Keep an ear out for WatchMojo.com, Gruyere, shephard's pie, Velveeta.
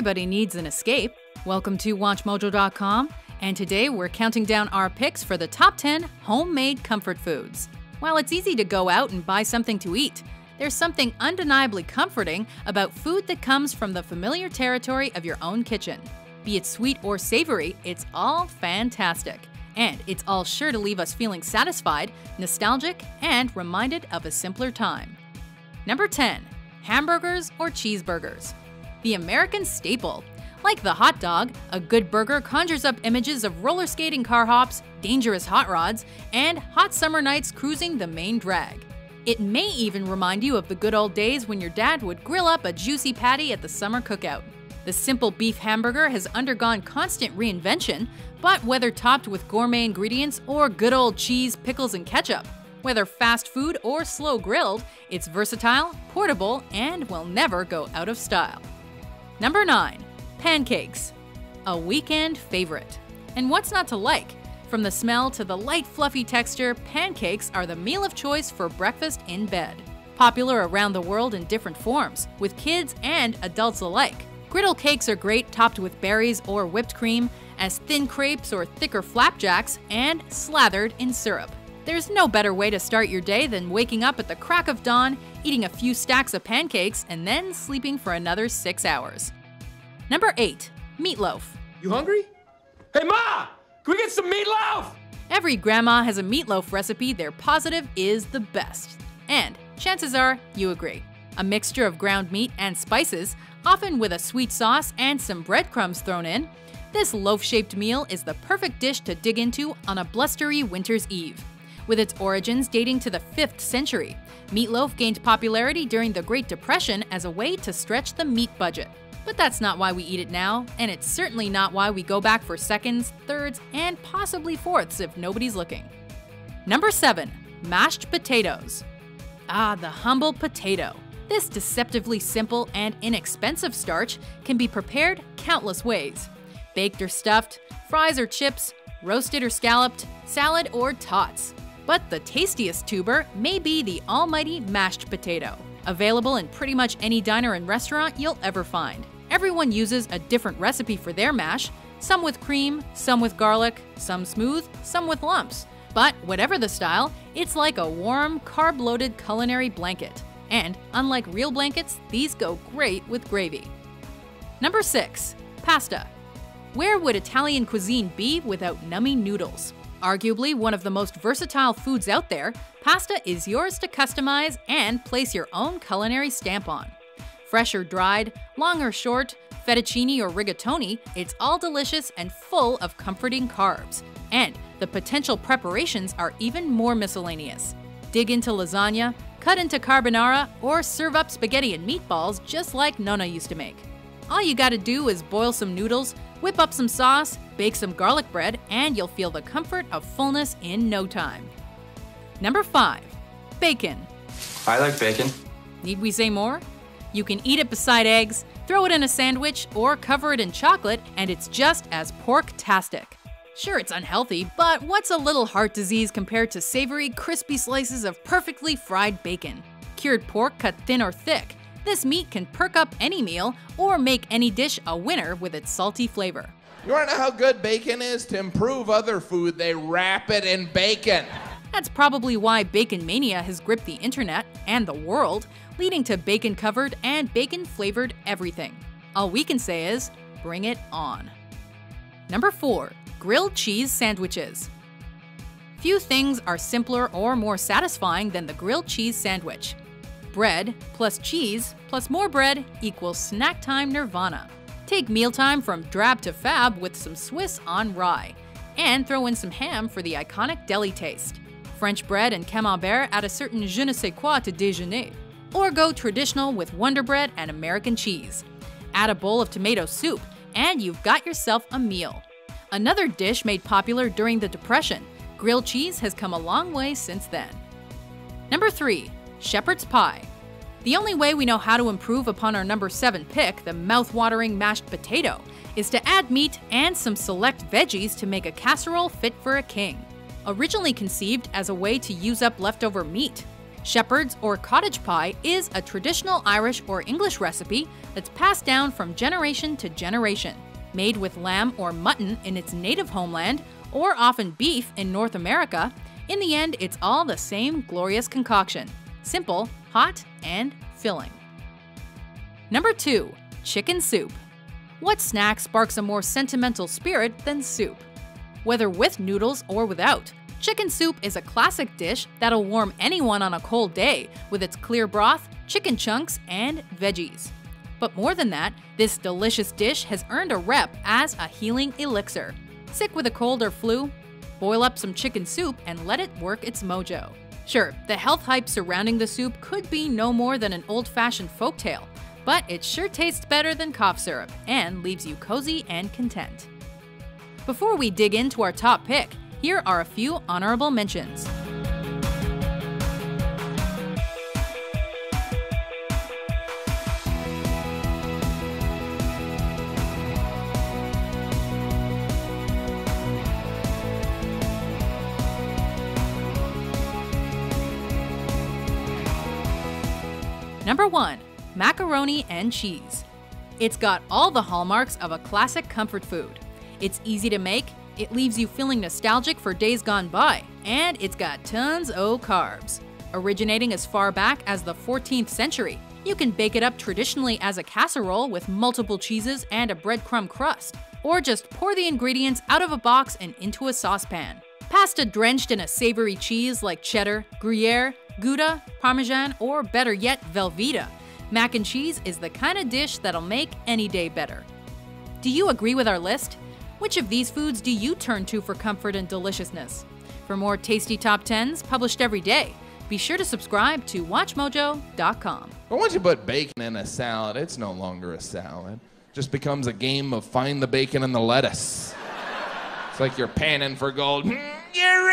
Everybody needs an escape. Welcome to WatchMojo.com, and today we're counting down our picks for the top 10 homemade comfort foods. While it's easy to go out and buy something to eat, there's something undeniably comforting about food that comes from the familiar territory of your own kitchen. Be it sweet or savory, it's all fantastic. And it's all sure to leave us feeling satisfied, nostalgic, and reminded of a simpler time. Number 10. Hamburgers or cheeseburgers. The American staple. Like the hot dog, a good burger conjures up images of roller skating car hops, dangerous hot rods, and hot summer nights cruising the main drag. It may even remind you of the good old days when your dad would grill up a juicy patty at the summer cookout. The simple beef hamburger has undergone constant reinvention, but whether topped with gourmet ingredients or good old cheese, pickles, and ketchup, whether fast food or slow grilled, it's versatile, portable, and will never go out of style. Number 9. Pancakes. A weekend favorite. And what's not to like? From the smell to the light, fluffy texture, pancakes are the meal of choice for breakfast in bed. Popular around the world in different forms, with kids and adults alike. Griddle cakes are great topped with berries or whipped cream, as thin crepes or thicker flapjacks, and slathered in syrup. There's no better way to start your day than waking up at the crack of dawn, eating a few stacks of pancakes, and then sleeping for another 6 hours. Number 8. Meatloaf. You hungry? Hey Ma! Can we get some meatloaf? Every grandma has a meatloaf recipe their positive is the best. And chances are you agree. A mixture of ground meat and spices, often with a sweet sauce and some breadcrumbs thrown in, this loaf-shaped meal is the perfect dish to dig into on a blustery winter's eve. With its origins dating to the 5th century, meatloaf gained popularity during the Great Depression as a way to stretch the meat budget. But that's not why we eat it now, and it's certainly not why we go back for seconds, thirds, and possibly fourths if nobody's looking. Number 7. Mashed potatoes. Ah, the humble potato. This deceptively simple and inexpensive starch can be prepared countless ways. Baked or stuffed, fries or chips, roasted or scalloped, salad or tots. But the tastiest tuber may be the almighty mashed potato, available in pretty much any diner and restaurant you'll ever find. Everyone uses a different recipe for their mash, some with cream, some with garlic, some smooth, some with lumps. But whatever the style, it's like a warm, carb-loaded culinary blanket. And unlike real blankets, these go great with gravy. Number 6. Pasta. Where would Italian cuisine be without nummy noodles? Arguably one of the most versatile foods out there, pasta is yours to customize and place your own culinary stamp on. Fresh or dried, long or short, fettuccine or rigatoni, it's all delicious and full of comforting carbs. And the potential preparations are even more miscellaneous. Dig into lasagna, cut into carbonara, or serve up spaghetti and meatballs just like Nona used to make. All you gotta do is boil some noodles, whip up some sauce, bake some garlic bread, and you'll feel the comfort of fullness in no time. Number 5. Bacon. I like bacon. Need we say more? You can eat it beside eggs, throw it in a sandwich, or cover it in chocolate, and it's just as pork-tastic. Sure, it's unhealthy, but what's a little heart disease compared to savory, crispy slices of perfectly fried bacon? Cured pork cut thin or thick, this meat can perk up any meal or make any dish a winner with its salty flavor. You wanna know how good bacon is? To improve other food, they wrap it in bacon. That's probably why bacon mania has gripped the internet and the world, leading to bacon-covered and bacon-flavored everything. All we can say is, bring it on. Number 4. Grilled cheese sandwiches. Few things are simpler or more satisfying than the grilled cheese sandwich. Bread plus cheese plus more bread equals snack time nirvana. Take mealtime from drab to fab with some Swiss on rye, and throw in some ham for the iconic deli taste. French bread and camembert add a certain je ne sais quoi to déjeuner. Or go traditional with Wonder Bread and American cheese. Add a bowl of tomato soup, and you've got yourself a meal. Another dish made popular during the Depression, grilled cheese has come a long way since then. Number 3. Shepherd's pie. The only way we know how to improve upon our number 7 pick, the mouth-watering mashed potato, is to add meat and some select veggies to make a casserole fit for a king. Originally conceived as a way to use up leftover meat, Shepherd's or cottage pie is a traditional Irish or English recipe that's passed down from generation to generation. Made with lamb or mutton in its native homeland, or often beef in North America, in the end it's all the same glorious concoction. Simple, hot, and filling. Number 2. Chicken soup. What snack sparks a more sentimental spirit than soup? Whether with noodles or without, chicken soup is a classic dish that'll warm anyone on a cold day with its clear broth, chicken chunks, and veggies. But more than that, this delicious dish has earned a rep as a healing elixir. Sick with a cold or flu? Boil up some chicken soup and let it work its mojo. Sure, the health hype surrounding the soup could be no more than an old-fashioned folktale, but it sure tastes better than cough syrup and leaves you cozy and content. Before we dig into our top pick, here are a few honorable mentions. Number 1. Macaroni and cheese. It's got all the hallmarks of a classic comfort food. It's easy to make, it leaves you feeling nostalgic for days gone by, and it's got tons of carbs. Originating as far back as the 14th century, you can bake it up traditionally as a casserole with multiple cheeses and a breadcrumb crust, or just pour the ingredients out of a box and into a saucepan. Pasta drenched in a savory cheese like cheddar, Gruyere, Gouda, Parmesan, or better yet, Velveeta. Mac and cheese is the kind of dish that'll make any day better. Do you agree with our list? Which of these foods do you turn to for comfort and deliciousness? For more tasty top 10s published every day, be sure to subscribe to WatchMojo.com. But once you put bacon in a salad, it's no longer a salad. It just becomes a game of find the bacon and the lettuce. It's like you're panning for gold. You're